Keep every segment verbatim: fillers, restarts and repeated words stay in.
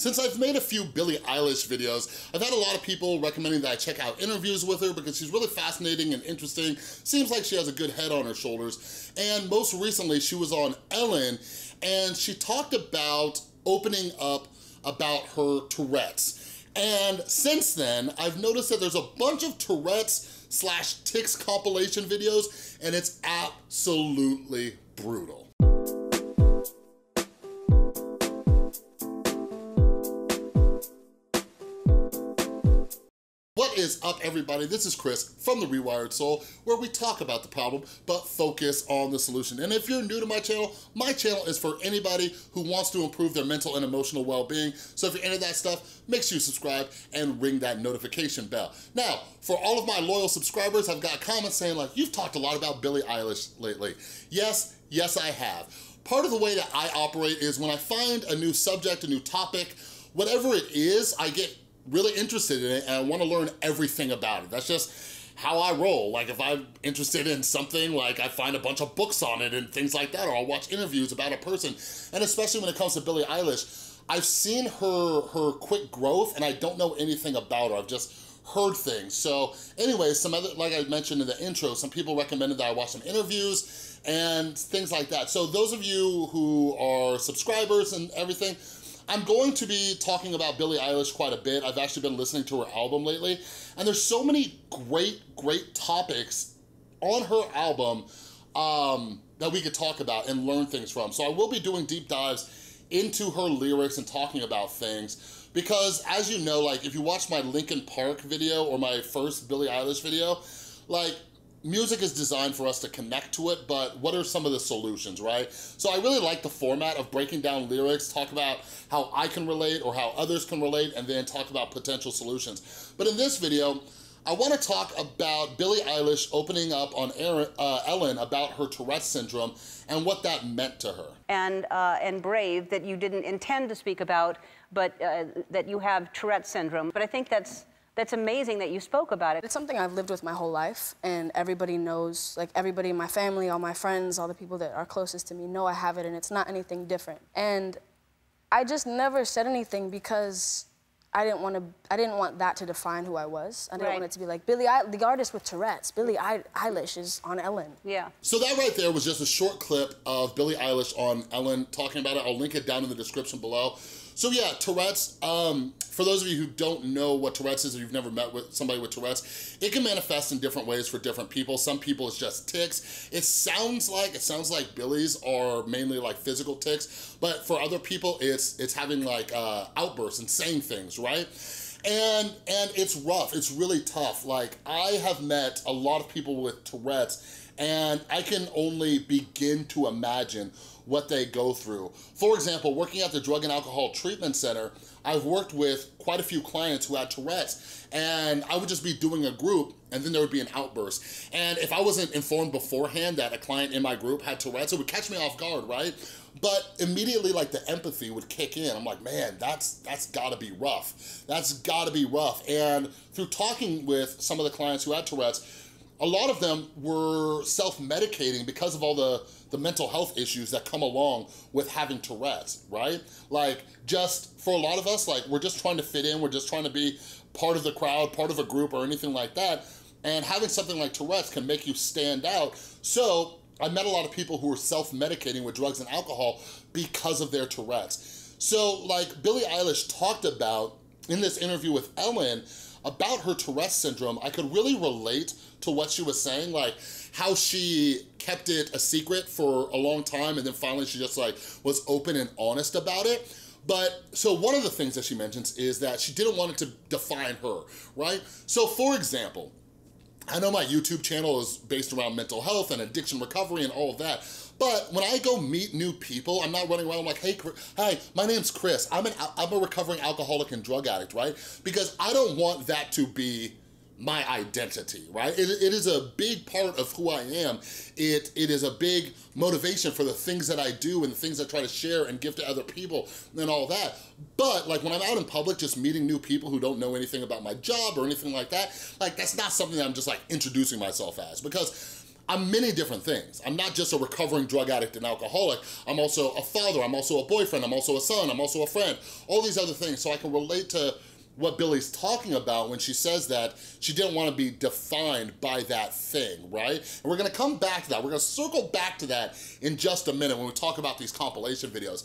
Since I've made a few Billie Eilish videos, I've had a lot of people recommending that I check out interviews with her because she's really fascinating and interesting. Seems like she has a good head on her shoulders. And most recently, she was on Ellen, and she talked about opening up about her Tourette's. And since then, I've noticed that there's a bunch of Tourette's slash tics compilation videos, and it's absolutely brutal. What is up, everybody? This is Chris from The Rewired Soul, where we talk about the problem, but focus on the solution. And if you're new to my channel, my channel is for anybody who wants to improve their mental and emotional well-being. So if you're into that stuff, make sure you subscribe and ring that notification bell. Now, for all of my loyal subscribers, I've got comments saying, like, you've talked a lot about Billie Eilish lately. Yes, yes, I have. Part of the way that I operate is when I find a new subject, a new topic, whatever it is, I get really interested in it and I want to learn everything about it. That's just how I roll. Like, if I'm interested in something, like, I find a bunch of books on it and things like that, or I'll watch interviews about a person. And especially when it comes to Billie Eilish, I've seen her her quick growth and I don't know anything about her. I've just heard things. So anyway, some other, like I mentioned in the intro, some people recommended that I watch some interviews and things like that. So those of you who are subscribers and everything, I'm going to be talking about Billie Eilish quite a bit. I've actually been listening to her album lately, and there's so many great, great topics on her album um, that we could talk about and learn things from. So I will be doing deep dives into her lyrics and talking about things because, as you know, like, if you watch my Linkin Park video or my first Billie Eilish video, like, music is designed for us to connect to it, but what are some of the solutions, right? So I really like the format of breaking down lyrics, talk about how I can relate or how others can relate, and then talk about potential solutions. But in this video, I wanna talk about Billie Eilish opening up on Aaron, uh, Ellen about her Tourette syndrome and what that meant to her. And, uh, and brave that you didn't intend to speak about, but uh, that you have Tourette syndrome. But I think that's That's amazing that you spoke about it. It's something I've lived with my whole life, and everybody knows, like, everybody in my family, all my friends, all the people that are closest to me know I have it, and it's not anything different. And I just never said anything because I didn't want to, I didn't want that to define who I was. I didn't right. want it to be like, Billie I, the artist with Tourette's, Billie I, Eilish is on Ellen. Yeah. So that right there was just a short clip of Billie Eilish on Ellen talking about it. I'll link it down in the description below. So yeah, Tourette's, um, for those of you who don't know what Tourette's is or you've never met with somebody with Tourette's, it can manifest in different ways for different people. Some people it's just tics. It sounds like, it sounds like Billie's are mainly like physical tics, but for other people it's it's having like uh, outbursts and saying things, right? And, and it's rough, it's really tough. Like, I have met a lot of people with Tourette's, and I can only begin to imagine what they go through. For example, working at the Drug and Alcohol Treatment Center, I've worked with quite a few clients who had Tourette's, and I would just be doing a group and then there would be an outburst. And if I wasn't informed beforehand that a client in my group had Tourette's, it would catch me off guard, right? But immediately, like, the empathy would kick in. I'm like, man, that's that's gotta be rough. That's gotta be rough. And through talking with some of the clients who had Tourette's, a lot of them were self-medicating because of all the, the mental health issues that come along with having Tourette's, right? Like, just for a lot of us, like, we're just trying to fit in, we're just trying to be part of the crowd, part of a group or anything like that. And having something like Tourette's can make you stand out. So I met a lot of people who were self-medicating with drugs and alcohol because of their Tourette's. So, like, Billie Eilish talked about in this interview with Ellen about her Tourette's syndrome. I could really relate to what she was saying, like how she kept it a secret for a long time and then finally she just like was open and honest about it. But so one of the things that she mentions is that she didn't want it to define her, right? So for example, I know my YouTube channel is based around mental health and addiction recovery and all of that, but when I go meet new people, I'm not running around, I'm like, hey, hi, my name's Chris, I'm, an, I'm a recovering alcoholic and drug addict, right? Because I don't want that to be my identity, right? It, it is a big part of who I am. It, it is a big motivation for the things that I do and the things I try to share and give to other people and all that. But like when I'm out in public, just meeting new people who don't know anything about my job or anything like that, like that's not something that I'm just like introducing myself as, because I'm many different things. I'm not just a recovering drug addict and alcoholic. I'm also a father, I'm also a boyfriend, I'm also a son, I'm also a friend, all these other things. So I can relate to what Billie's talking about when she says that she didn't want to be defined by that thing, right? And we're gonna come back to that. We're gonna circle back to that in just a minute when we talk about these compilation videos.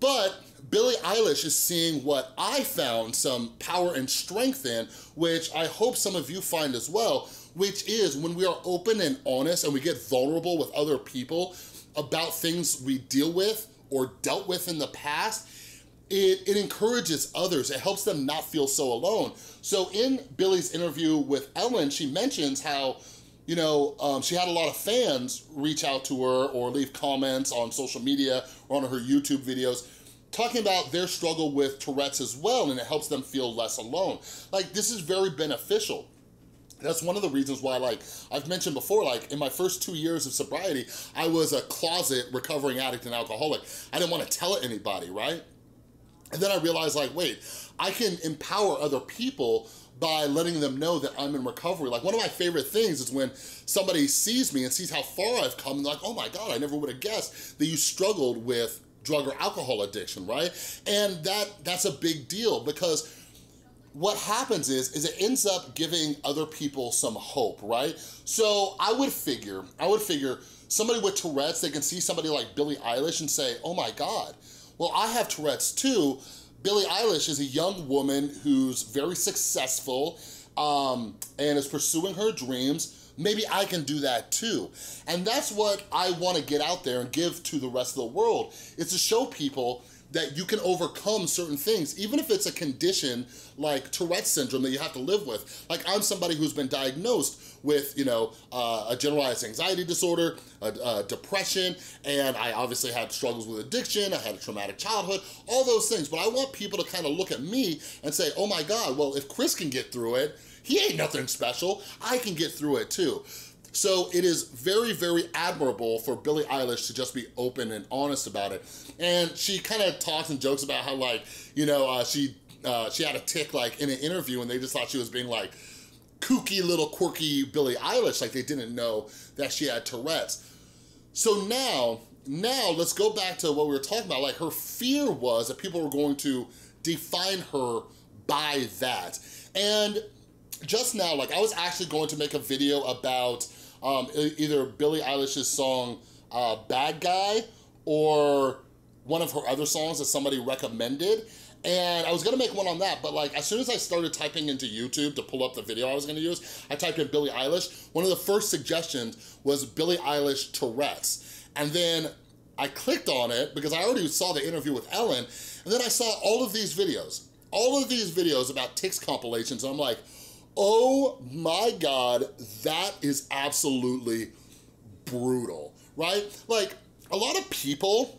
But Billie Eilish is seeing what I found some power and strength in, which I hope some of you find as well, which is when we are open and honest and we get vulnerable with other people about things we deal with or dealt with in the past, it, it encourages others. It helps them not feel so alone. So in Billie's interview with Ellen, she mentions how, you know, um, she had a lot of fans reach out to her or leave comments on social media or on her YouTube videos talking about their struggle with Tourette's as well, and it helps them feel less alone. Like, this is very beneficial. That's one of the reasons why, like, I've mentioned before, like, in my first two years of sobriety, I was a closet recovering addict and alcoholic. I didn't want to tell it anybody, right? And then I realized, like, wait, I can empower other people by letting them know that I'm in recovery. Like, one of my favorite things is when somebody sees me and sees how far I've come, and they're like, oh my God, I never would have guessed that you struggled with drug or alcohol addiction, right? And that that's a big deal, because what happens is, is it ends up giving other people some hope, right? So I would figure, I would figure somebody with Tourette's, they can see somebody like Billie Eilish and say, oh my God, well, I have Tourette's too. Billie Eilish is a young woman who's very successful um, and is pursuing her dreams. Maybe I can do that too. And that's what I want to get out there and give to the rest of the world, is to show people that you can overcome certain things, even if it's a condition like Tourette syndrome that you have to live with. Like, I'm somebody who's been diagnosed with, you know, uh, a generalized anxiety disorder, a, a depression, and I obviously had struggles with addiction, I had a traumatic childhood, all those things. But I want people to kind of look at me and say, oh my God, well, if Chris can get through it, he ain't nothing special, I can get through it too. So it is very, very admirable for Billie Eilish to just be open and honest about it. And she kind of talks and jokes about how, like, you know, uh, she uh, she had a tick, like, in an interview, and they just thought she was being, like, kooky little quirky Billie Eilish, like they didn't know that she had Tourette's. So now, now let's go back to what we were talking about. Like, her fear was that people were going to define her by that. And just now, like, I was actually going to make a video about um, either Billie Eilish's song, uh, Bad Guy, or one of her other songs that somebody recommended. And I was gonna make one on that, but, like, as soon as I started typing into YouTube to pull up the video I was gonna use, I typed in Billie Eilish. One of the first suggestions was Billie Eilish Tourette's. And then I clicked on it because I already saw the interview with Ellen. And then I saw all of these videos, all of these videos about tics compilations. And I'm like, oh my God, that is absolutely brutal, right? Like, a lot of people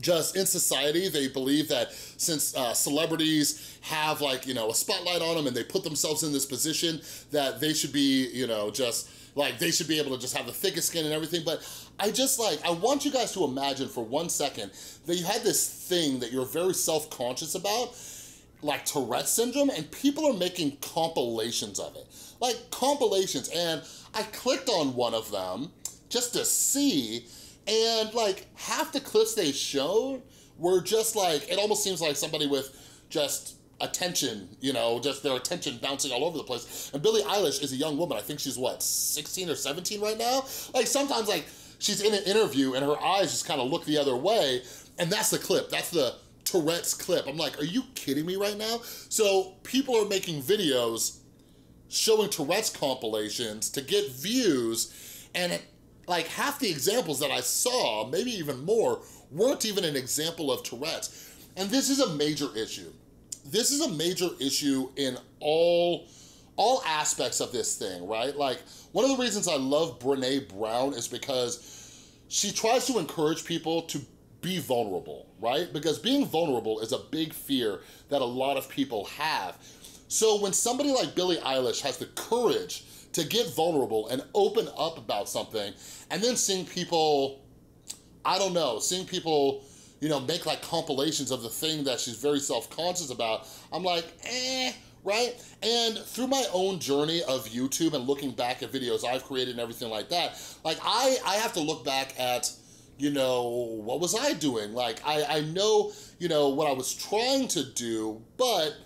just in society, they believe that since uh, celebrities have, like, you know, a spotlight on them and they put themselves in this position, that they should be, you know, just like, they should be able to just have the thickest skin and everything. But I just, like, I want you guys to imagine for one second that you had this thing that you're very self-conscious about, like Tourette syndrome, and people are making compilations of it. Like, compilations, and I clicked on one of them just to see, and, like, half the clips they showed were just, like, it almost seems like somebody with just attention, you know, just their attention bouncing all over the place. And Billie Eilish is a young woman. I think she's, what, sixteen or seventeen right now? Like, sometimes, like, she's in an interview and her eyes just kind of look the other way, and that's the clip, that's the Tourette's clip. I'm like, are you kidding me right now? So people are making videos showing Tourette's compilations to get views, and, like, half the examples that I saw, maybe even more, weren't even an example of Tourette's. And this is a major issue. This is a major issue in all, all aspects of this thing, right? Like, one of the reasons I love Brene Brown is because she tries to encourage people to be vulnerable, right? Because being vulnerable is a big fear that a lot of people have. So when somebody like Billie Eilish has the courage to get vulnerable and open up about something, and then seeing people, I don't know, seeing people you know, make like compilations of the thing that she's very self-conscious about, I'm like, eh, right? And through my own journey of YouTube and looking back at videos I've created and everything like that, like I, I have to look back at, you know, what was I doing? Like, I, I know, you know, what I was trying to do, but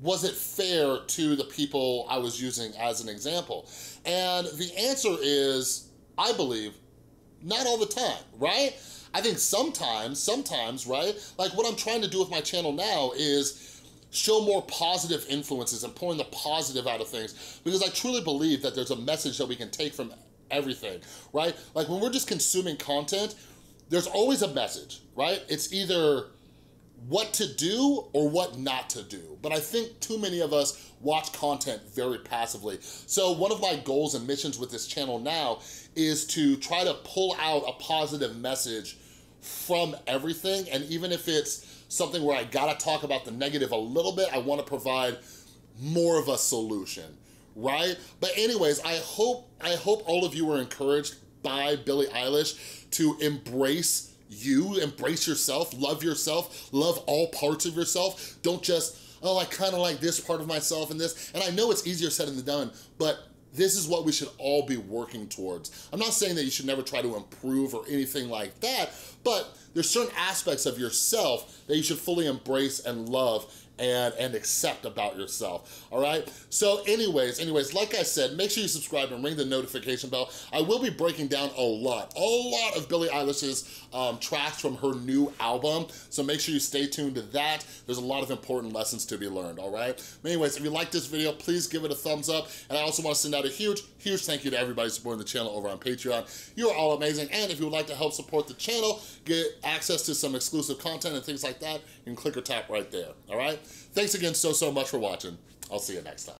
was it fair to the people I was using as an example? And the answer is, I believe, not all the time, right? I think sometimes, sometimes, right? Like what I'm trying to do with my channel now is show more positive influences and pulling the positive out of things, because I truly believe that there's a message that we can take from everything, right? Like when we're just consuming content, there's always a message, right? It's either what to do or what not to do. But I think too many of us watch content very passively. So one of my goals and missions with this channel now is to try to pull out a positive message from everything. And even if it's something where I gotta talk about the negative a little bit, I wanna provide more of a solution, right? But anyways, I hope, I hope all of you were encouraged by Billie Eilish to embrace you, embrace yourself, love yourself, love all parts of yourself. Don't just, oh, I kind of like this part of myself and this. And I know it's easier said than done, but this is what we should all be working towards. I'm not saying that you should never try to improve or anything like that, but there's certain aspects of yourself that you should fully embrace and love and, and accept about yourself, all right? So anyways, anyways, like I said, make sure you subscribe and ring the notification bell. I will be breaking down a lot, a lot of Billie Eilish's um, tracks from her new album, so make sure you stay tuned to that. There's a lot of important lessons to be learned, all right? Anyways, if you like this video, please give it a thumbs up, and I also wanna send out a huge, huge thank you to everybody supporting the channel over on Patreon. You're all amazing, and if you would like to help support the channel, get access to some exclusive content and things like that, you can click or tap right there, all right? Thanks again so, so much for watching. I'll see you next time.